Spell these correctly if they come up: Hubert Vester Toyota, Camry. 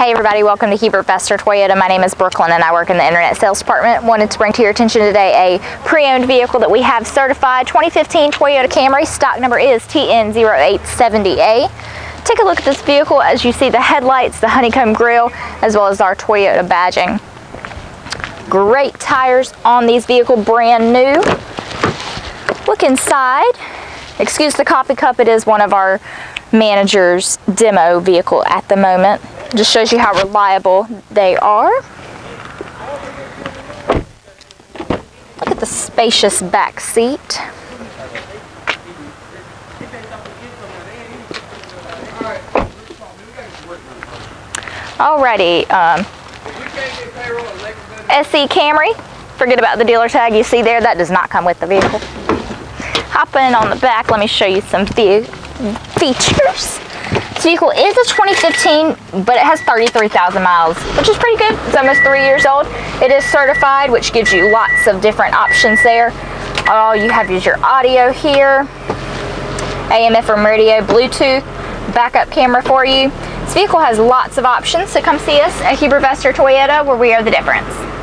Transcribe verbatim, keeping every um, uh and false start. Hey everybody, welcome to Hubert Vester Toyota. My name is Brooklyn and I work in the Internet Sales Department. Wanted to bring to your attention today a pre-owned vehicle that we have certified, twenty fifteen Toyota Camry. Stock number is T N zero eight seven zero A. Take a look at this vehicle as you see the headlights, the honeycomb grille, as well as our Toyota badging. Great tires on these vehicles, brand new. Look inside. Excuse the coffee cup, it is one of our manager's demo vehicle at the moment. Just shows you how reliable they are. Look at the spacious back seat. Alrighty, um, S E Camry. Forget about the dealer tag you see there. That does not come with the vehicle. Hop in on the back. Let me show you some fe features. This vehicle is a twenty fifteen, but it has thirty-three thousand miles, which is pretty good. It's almost three years old. It is certified, which gives you lots of different options there. All you have is your audio here, A M F M radio, Bluetooth, backup camera for you. This vehicle has lots of options, so come see us at Hubert Vester Toyota, where we are the difference.